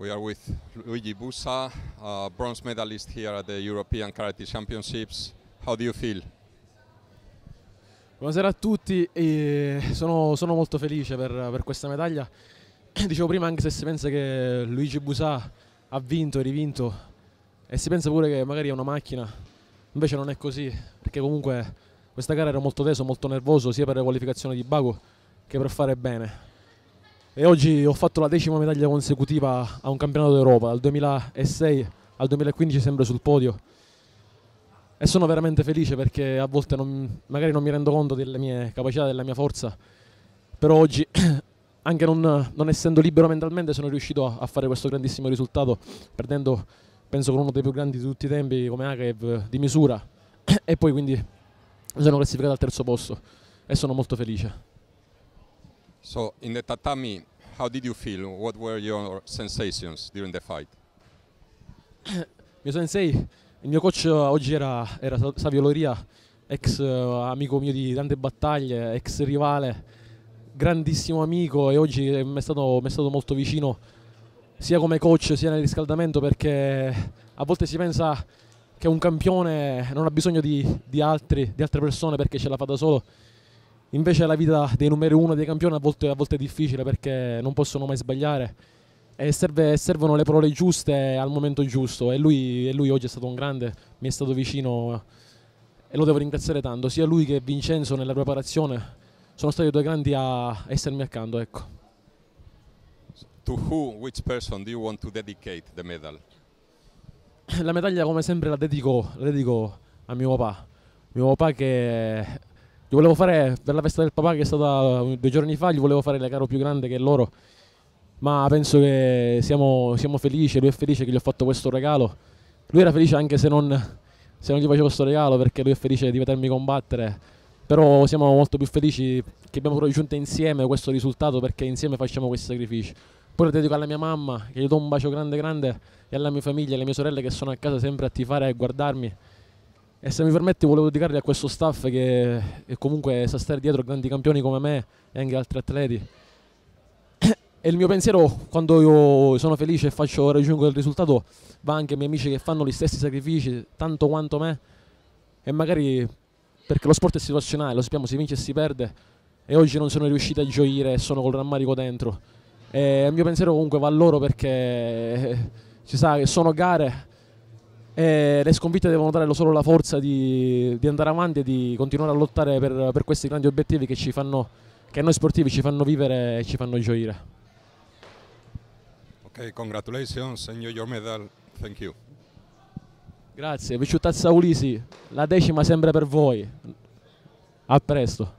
We are with Luigi Busà, bronze medalist here at the European Karate Championships. How do you feel? Buonasera a tutti, sono molto felice per questa medaglia. Dicevo prima, anche se si pensa che Luigi Busà ha vinto e rivinto e si pensa pure che magari è una macchina, invece non è così, perché comunque questa gara era molto teso, molto nervoso, sia per la qualificazione di Bago che per fare bene. E oggi ho fatto la 10ª medaglia consecutiva a un campionato d'Europa, dal 2006 al 2015 sempre sul podio, e sono veramente felice perché a volte magari non mi rendo conto delle mie capacità, della mia forza, però oggi anche non essendo libero mentalmente sono riuscito a fare questo grandissimo risultato, perdendo penso con uno dei più grandi di tutti i tempi come Agayev di misura, e poi quindi mi sono classificato al 3° posto e sono molto felice. So, in the tatami, how did you feel? What were your sensations during the fight? Il mio coach oggi era Savio Loria, ex amico mio di tante battaglie, ex rivale, grandissimo amico, e oggi mi è stato molto vicino sia come coach sia nel riscaldamento, perché a volte si pensa che un campione non ha bisogno di altre persone perché ce la fa da solo. Invece la vita dei numeri 1 dei campioni a volte è difficile, perché non possono mai sbagliare e servono le parole giuste al momento giusto, e lui oggi è stato un grande, mi è stato vicino e lo devo ringraziare tanto, sia lui che Vincenzo nella preparazione sono stati 2 grandi a essermi accanto, ecco. To who, which person do you want to dedicate the medal? La medaglia come sempre la dedico a mio papà, che gli volevo fare, per la festa del papà che è stata 2 giorni fa, gli volevo fare la gara più grande che è loro, ma penso che siamo felici, lui è felice che gli ho fatto questo regalo, lui era felice anche se non gli facevo questo regalo, perché lui è felice di vedermi combattere, però siamo molto più felici che abbiamo raggiunto insieme questo risultato, perché insieme facciamo questi sacrifici. Poi lo dedico alla mia mamma, che gli do un bacio grande grande, e alla mia famiglia, alle mie sorelle che sono a casa sempre a tifare e a guardarmi. E se mi permetti volevo dedicarli a questo staff che comunque sa stare dietro grandi campioni come me e anche altri atleti. E il mio pensiero, quando io sono felice e raggiungo il risultato, va anche ai miei amici che fanno gli stessi sacrifici tanto quanto me, e magari, perché lo sport è situazionale, lo sappiamo, si vince e si perde, e oggi non sono riuscito a gioire e sono col rammarico dentro, e il mio pensiero comunque va a loro, perché si sa che sono gare e le sconfitte devono dare solo la forza di andare avanti e di continuare a lottare per questi grandi obiettivi che a noi sportivi ci fanno vivere e ci fanno gioire. Ok, congratulations and your medal, thank you. Grazie, Viciutazza Ulisi, la 10ª sempre per voi. A presto.